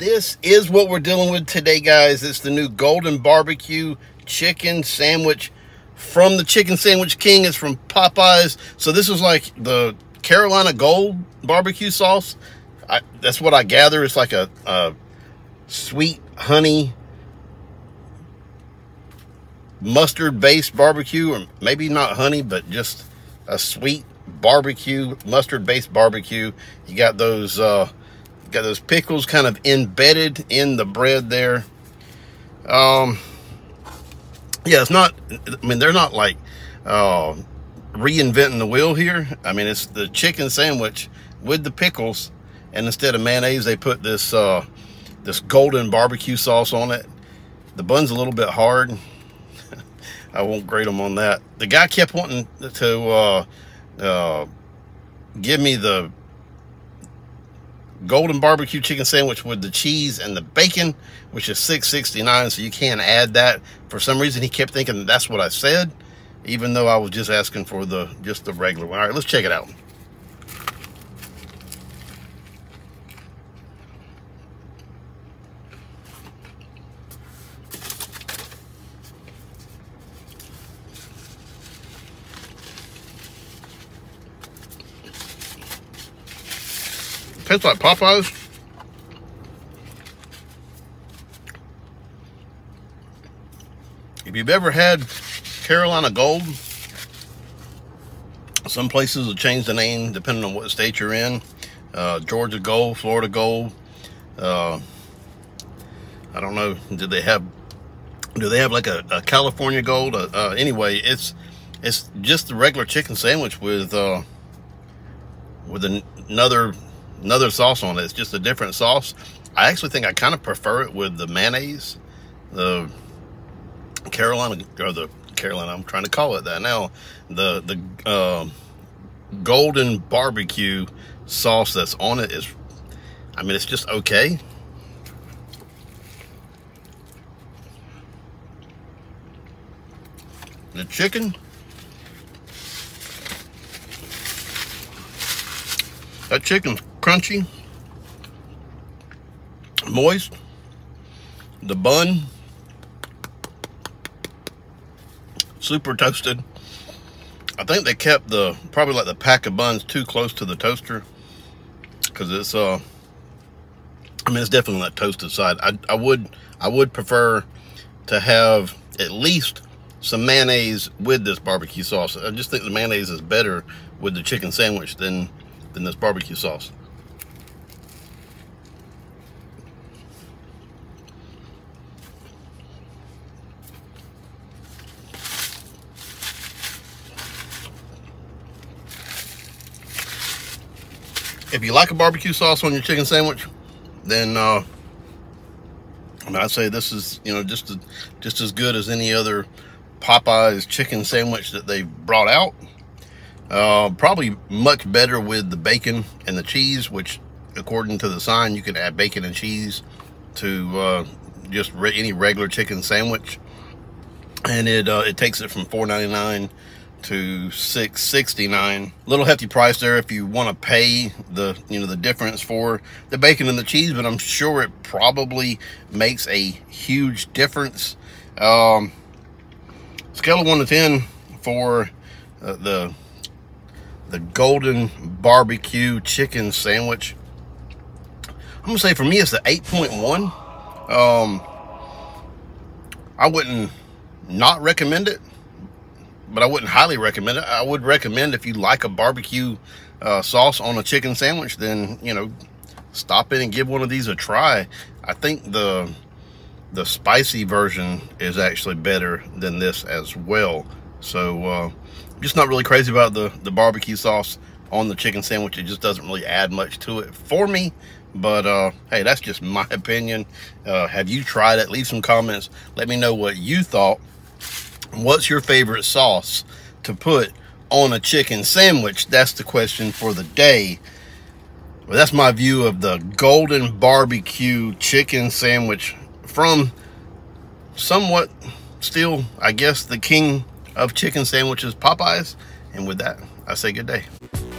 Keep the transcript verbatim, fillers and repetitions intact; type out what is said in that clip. this is what we're dealing with today, guys. It's the new Golden Barbecue Chicken Sandwich from the Chicken Sandwich King. It's from Popeyes. So this was like the Carolina Gold barbecue sauce. I, that's what I gather. It's like a, a sweet honey mustard-based barbecue, or maybe not honey, but just a sweet barbecue, mustard-based barbecue. You got those... Uh, Got those pickles kind of embedded in the bread there. Um, yeah, it's not, I mean, they're not like uh, reinventing the wheel here. I mean, it's the chicken sandwich with the pickles, and instead of mayonnaise, they put this, uh, this golden barbecue sauce on it. The bun's a little bit hard. I won't grade them on that. The guy kept wanting to uh, uh, give me the golden barbecue chicken sandwich with the cheese and the bacon, which is six sixty-nine, so you can add that. For some reason, he kept thinking that that's what I said, even though I was just asking for the just the regular one. All right, let's check it out. Tastes like Popeyes. If you've ever had Carolina Gold, some places will change the name depending on what state you're in. Uh, Georgia Gold, Florida Gold. Uh, I don't know. Do they have? Do they have like a, a California Gold? Uh, uh, anyway, it's it's just the regular chicken sandwich with uh, with an, another. another sauce on it. It's just a different sauce. I actually think I kind of prefer it with the mayonnaise, the Carolina, or the Carolina, I'm trying to call it that now, the the uh, golden barbecue sauce that's on it is, I mean, it's just okay. The chicken, that chicken's crunchy, moist. The bun, super toasted. I think they kept the probably like the pack of buns too close to the toaster, because it's uh I mean, it's definitely that toasted side. I, I would I would prefer to have at least some mayonnaise with this barbecue sauce. I just think the mayonnaise is better with the chicken sandwich than than this barbecue sauce. If you like a barbecue sauce on your chicken sandwich, then uh, I mean, I'd say this is, you know, just a, just as good as any other Popeye's chicken sandwich that they've brought out. Uh, probably much better with the bacon and the cheese, which, according to the sign, you can add bacon and cheese to uh, just re any regular chicken sandwich, and it uh, it takes it from four ninety-nine to six sixty-nine. Little hefty price there if you want to pay the you know the difference for the bacon and the cheese, but I'm sure it probably makes a huge difference. Um, scale of one to ten for uh, the the golden barbecue chicken sandwich. I'm gonna say for me it's the eight point one. um I wouldn't not recommend it, but I wouldn't highly recommend it. I would recommend, if you like a barbecue uh, sauce on a chicken sandwich, then, you know, stop in and give one of these a try. I think the the spicy version is actually better than this as well. So uh, I'm just not really crazy about the, the barbecue sauce on the chicken sandwich. It just doesn't really add much to it for me. But uh, hey, that's just my opinion. Uh, have you tried it? Leave some comments. Let me know what you thought. What's your favorite sauce to put on a chicken sandwich? That's the question for the day. Well, that's my view of the golden barbecue chicken sandwich from somewhat still, I guess, the king of chicken sandwiches, Popeyes. And with that, I say good day.